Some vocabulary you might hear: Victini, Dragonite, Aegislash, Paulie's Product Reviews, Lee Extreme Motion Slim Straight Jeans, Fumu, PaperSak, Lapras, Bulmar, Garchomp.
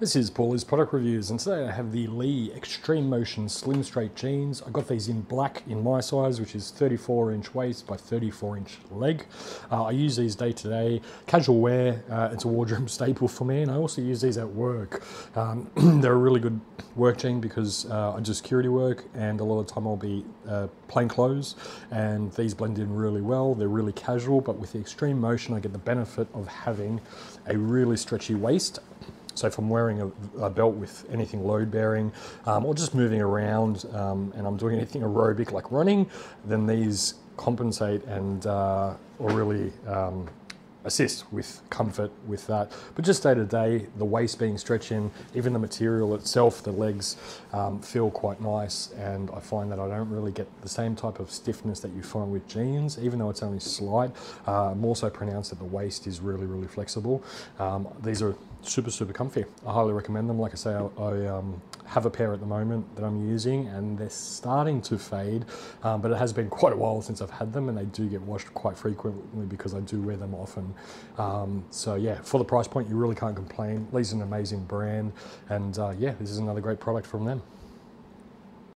This is Paulie's Product Reviews, and today I have the Lee Extreme Motion Slim Straight Jeans. I got these in black in my size, which is 34-inch waist by 34-inch leg. I use these day to day, casual wear. It's a wardrobe staple for me, and I also use these at work. They're a really good work jean because I do security work, and a lot of the time I'll be plain clothes, and these blend in really well. They're really casual, but with the extreme motion I get the benefit of having a really stretchy waist. So if I'm wearing a belt with anything load bearing or just moving around and I'm doing anything aerobic like running, then these compensate and or really assist with comfort with that. But just day to day, the waist being stretched in, even the material itself, the legs feel quite nice, and I find that I don't really get the same type of stiffness that you find with jeans, even though it's only slight. More so pronounced that the waist is really, really flexible. These are super, super comfy. I highly recommend them. Like I say, I have a pair at the moment that I'm using, and they're starting to fade, but it has been quite a while since I've had them, and they do get washed quite frequently because I do wear them often. So yeah, for the price point, you really can't complain. Lee's an amazing brand, and yeah, this is another great product from them.